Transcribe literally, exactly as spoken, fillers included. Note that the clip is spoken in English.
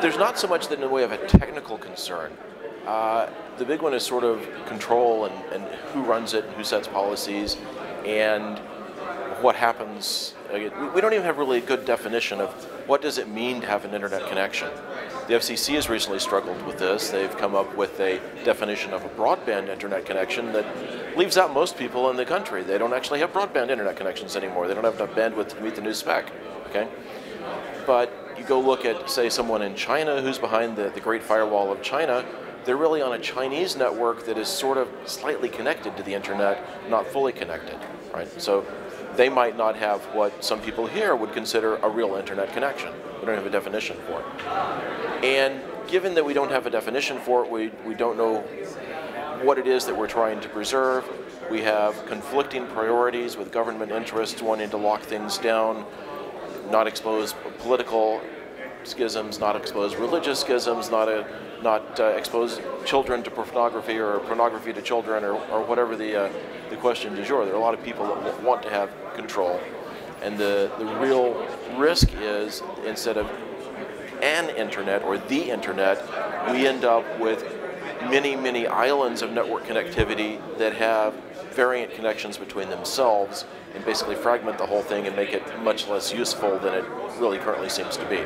there's not so much that in the way of a technical concern. Uh, the big one is sort of control and, and who runs it and who sets policies and what happens. We don't even have really a good definition of what does it mean to have an internet connection. The F C C has recently struggled with this. They've come up with a definition of a broadband internet connection that leaves out most people in the country. They don't actually have broadband internet connections anymore. They don't have enough bandwidth to meet the new spec. Okay? But you go look at, say, someone in China who's behind the, the Great Firewall of China. They're really on a Chinese network that is sort of slightly connected to the internet, not fully connected, right? So they might not have what some people here would consider a real internet connection. We don't have a definition for it. And given that we don't have a definition for it, we, we don't know what it is that we're trying to preserve. We have conflicting priorities with government interests wanting to lock things down, not expose political schisms, not expose religious schisms, not a, not uh, expose children to pornography or pornography to children, or, or whatever the, uh, the question du jour. There are a lot of people that want to have control. And the, the real risk is, instead of an internet or the internet, we end up with many, many islands of network connectivity that have variant connections between themselves and basically fragment the whole thing and make it much less useful than it really currently seems to be.